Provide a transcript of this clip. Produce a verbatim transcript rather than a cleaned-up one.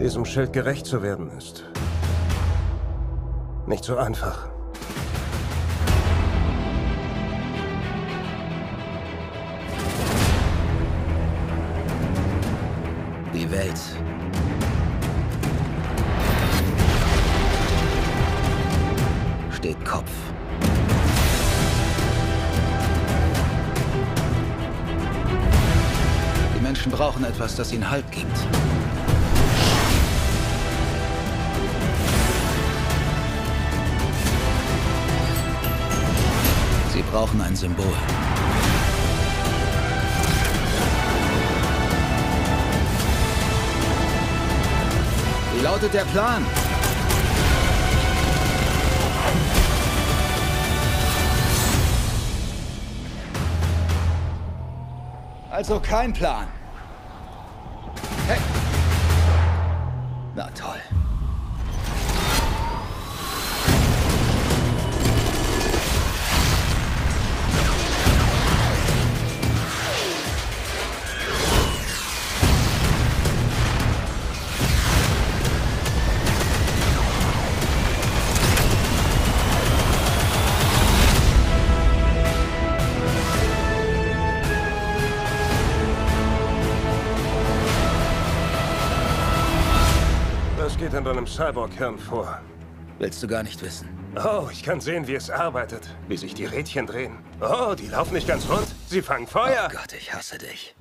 Diesem Schild gerecht zu werden, ist nicht so einfach. Die Welt. Steht Kopf. Die Menschen brauchen etwas, das ihnen Halt gibt. Sie brauchen ein Symbol. Wie lautet der Plan? Also kein Plan. Hey. Na toll. Was geht in deinem Cyborg-Hirn vor? Willst du gar nicht wissen. Oh, ich kann sehen, wie es arbeitet. Wie sich die Rädchen drehen. Oh, die laufen nicht ganz rund. Sie fangen Feuer. Oh Gott, ich hasse dich.